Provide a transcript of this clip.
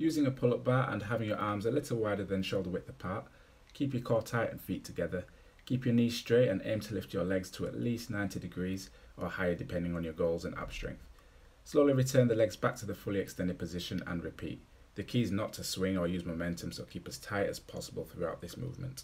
Using a pull-up bar and having your arms a little wider than shoulder width apart, keep your core tight and feet together. Keep your knees straight and aim to lift your legs to at least 90 degrees or higher depending on your goals and ab strength. Slowly return the legs back to the fully extended position and repeat. The key is not to swing or use momentum, so keep as tight as possible throughout this movement.